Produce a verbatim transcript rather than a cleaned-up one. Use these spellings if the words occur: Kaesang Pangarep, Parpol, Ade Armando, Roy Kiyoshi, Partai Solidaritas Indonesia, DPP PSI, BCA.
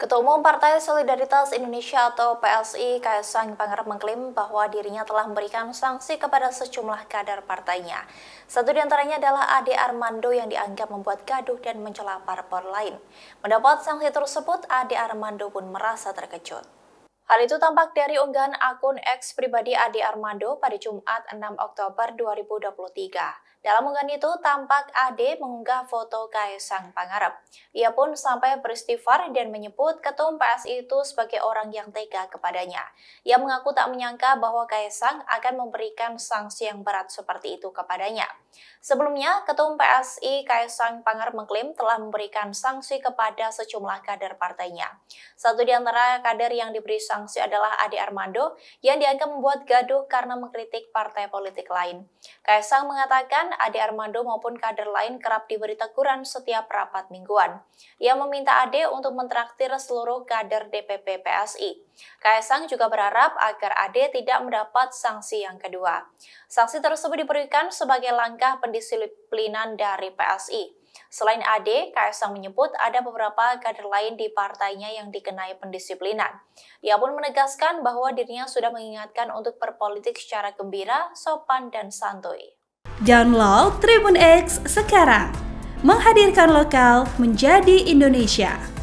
Ketua Umum Partai Solidaritas Indonesia atau P S I, Kaesang Pangarep mengklaim bahwa dirinya telah memberikan sanksi kepada sejumlah kader partainya. Satu di antaranya adalah Ade Armando yang dianggap membuat gaduh dan mencela parpol lain. Mendapat sanksi tersebut, Ade Armando pun merasa terkejut. Hal itu tampak dari unggahan akun X pribadi Ade Armando pada Jumat enam Oktober dua ribu dua puluh tiga. Dalam unggahan itu, tampak Ade mengunggah foto Kaesang Pangarep. Ia pun sampai beristighfar dan menyebut ketua P S I itu sebagai orang yang tega kepadanya. Ia mengaku tak menyangka bahwa Kaesang akan memberikan sanksi yang berat seperti itu kepadanya. Sebelumnya, ketua P S I Kaesang Pangarep mengklaim telah memberikan sanksi kepada sejumlah kader partainya. Satu di antara kader yang diberi sanksi adalah Ade Armando yang dianggap membuat gaduh karena mengkritik partai politik lain. Kaesang mengatakan Ade Armando maupun kader lain kerap diberi teguran setiap rapat mingguan. Ia meminta Ade untuk mentraktir seluruh kader D P P P S I. Kaesang juga berharap agar Ade tidak mendapat sanksi yang kedua. Sanksi tersebut diberikan sebagai langkah pendisiplinan dari P S I. Selain Ade, Kaesang menyebut ada beberapa kader lain di partainya yang dikenai pendisiplinan. Ia pun menegaskan bahwa dirinya sudah mengingatkan untuk berpolitik secara gembira, sopan, dan santuy. Download Tribun X sekarang, menghadirkan lokal menjadi Indonesia.